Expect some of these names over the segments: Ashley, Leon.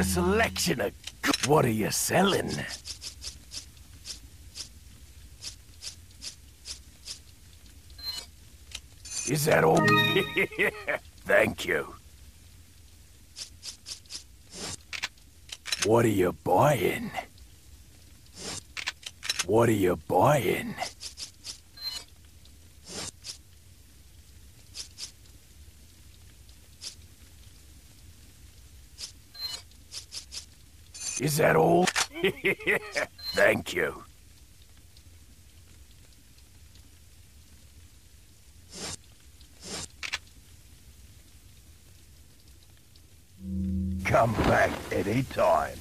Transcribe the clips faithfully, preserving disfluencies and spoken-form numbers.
a selection of... What are you selling? Is that all? Thank you. What are you buying? What are you buying? Is that all? Thank you. Come back any time.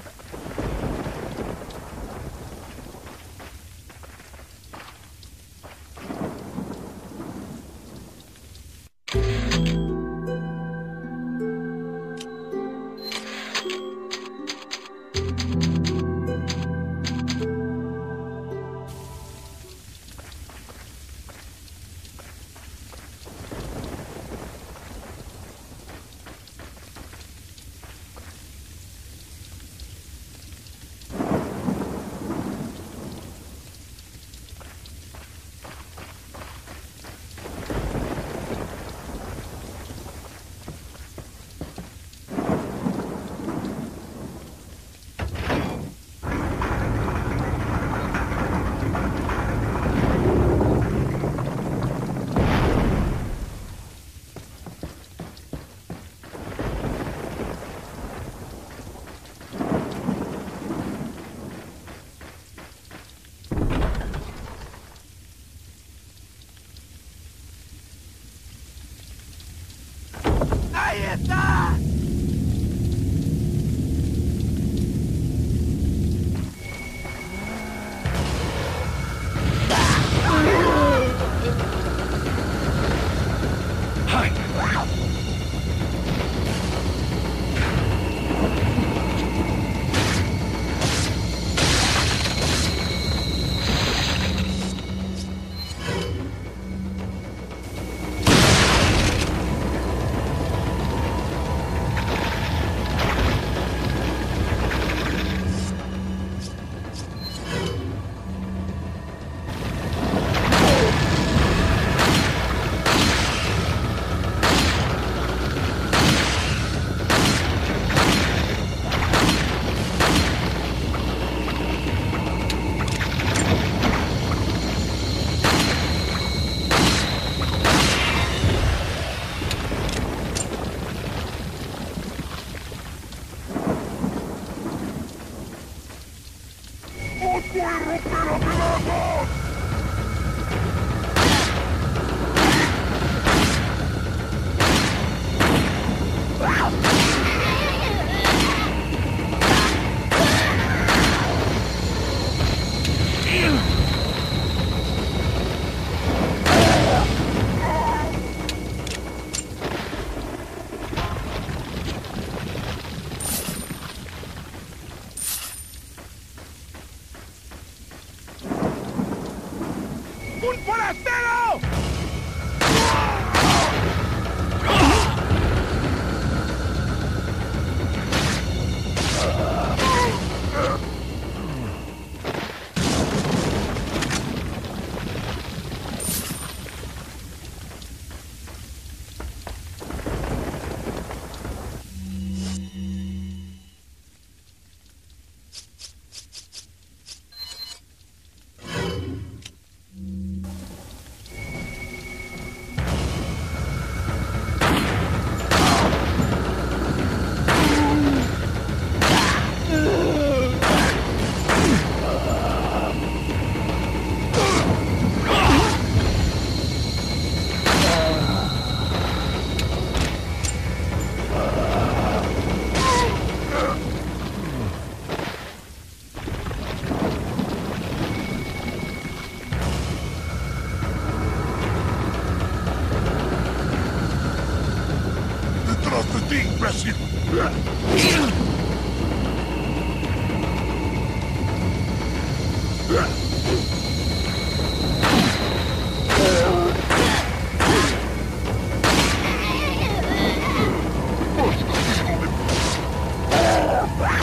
What?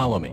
Follow me.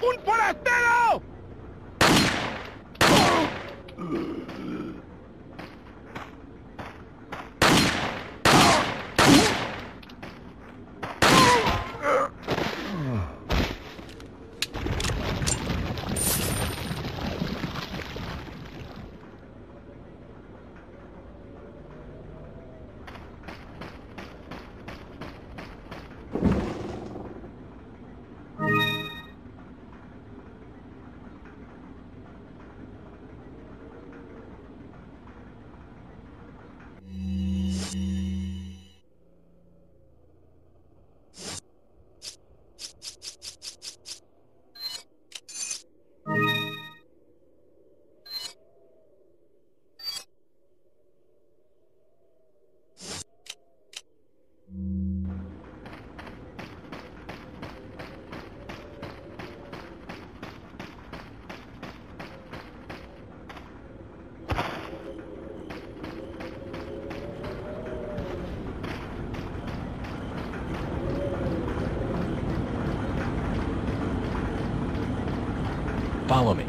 ¡Un forastero! Follow me.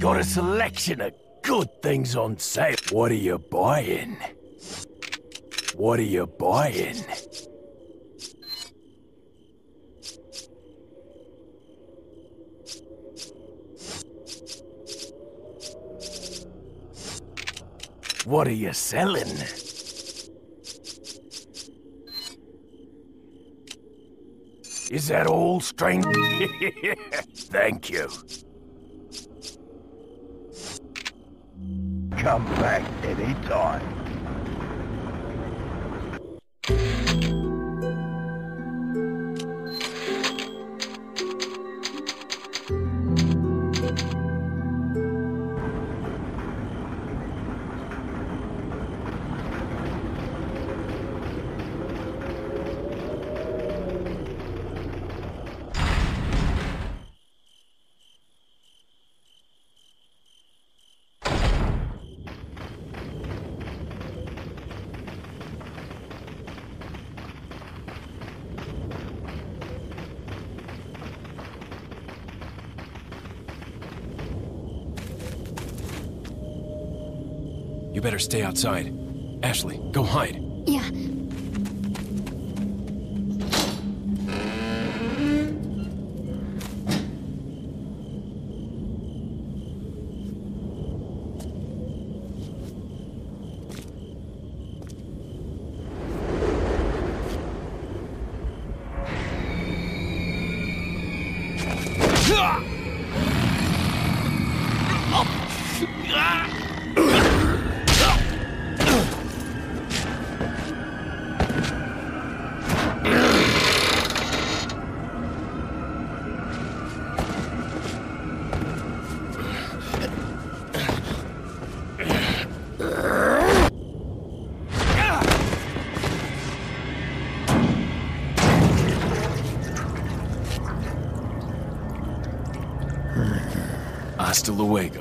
Got a selection of good things on sale. What are you buying? What are you buying? What are you selling? Is that all, stranger? Thank you. Come back any time. You better stay outside. Ashley, go hide. Yeah. Hasta luego.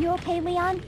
you okay, Leon?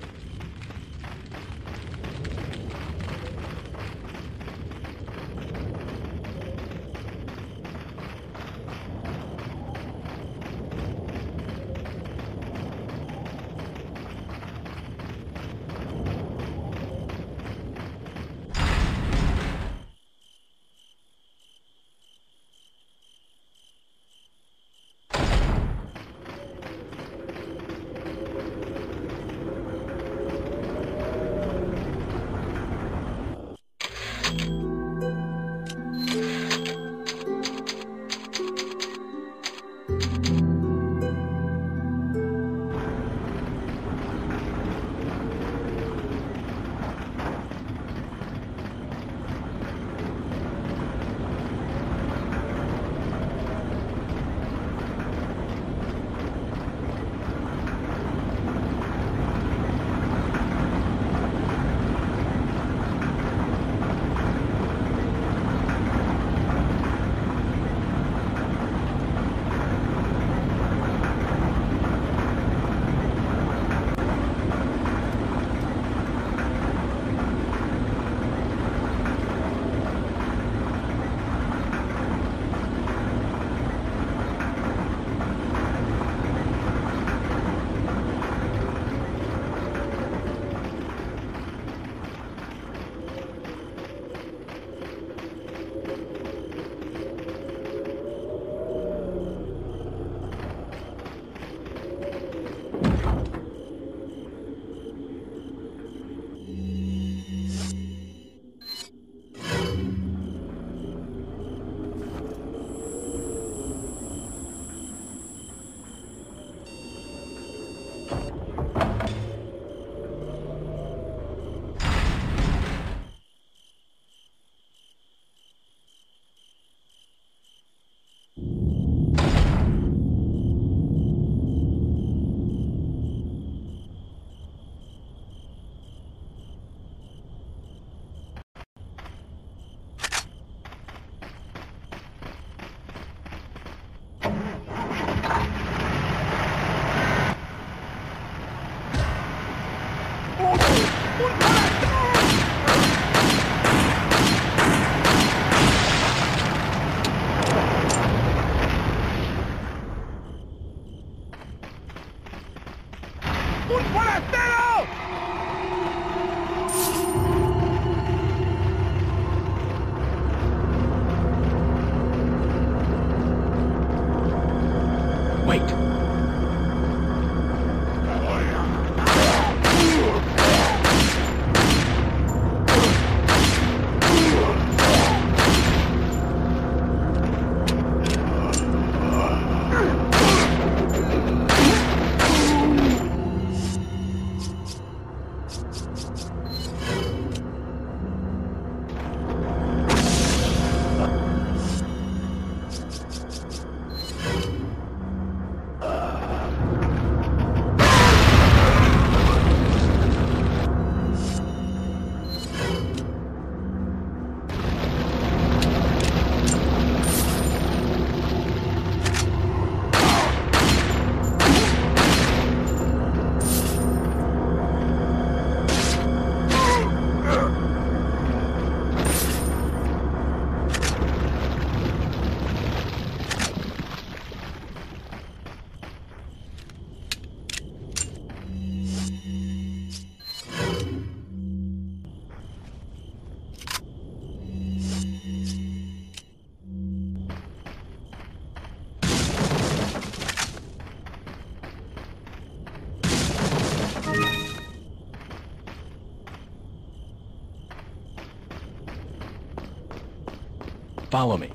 Follow me.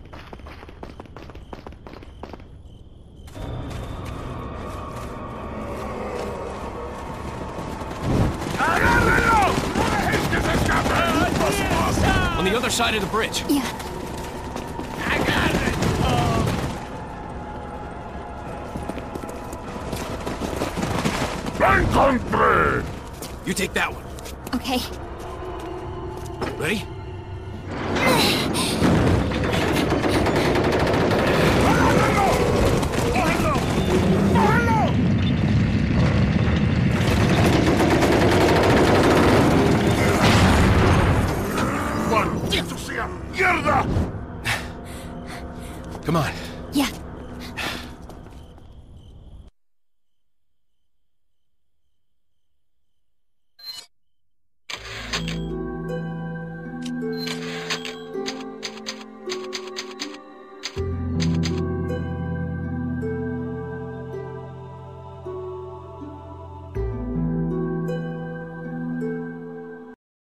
On the other side of the bridge. Yeah. You take that one. Okay. Ready? Oh, hello! ¡Maldito sea! ¡Mierda! Come on. Yeah.